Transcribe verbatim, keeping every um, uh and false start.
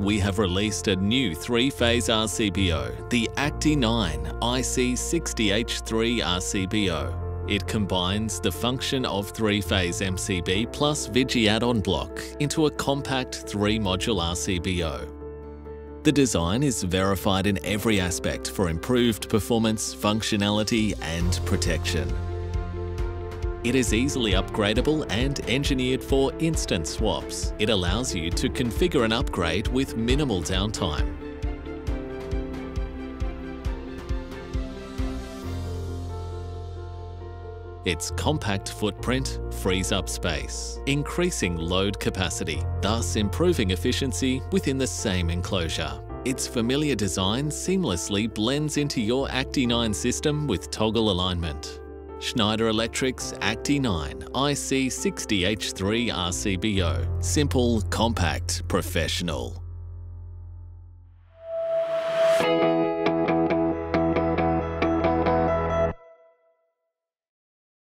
We have released a new three-phase R C B O, the Acti nine I C sixty H three R C B O. It combines the function of three-phase M C B plus Vigi add-on block into a compact three-module R C B O. The design is verified in every aspect for improved performance, functionality and protection. It is easily upgradable and engineered for instant swaps. It allows you to configure an upgrade with minimal downtime. Its compact footprint frees up space, increasing load capacity, thus improving efficiency within the same enclosure. Its familiar design seamlessly blends into your Acti nine system with toggle alignment. Schneider Electric's Acti nine I C sixty H three R C B O. Simple, compact, professional.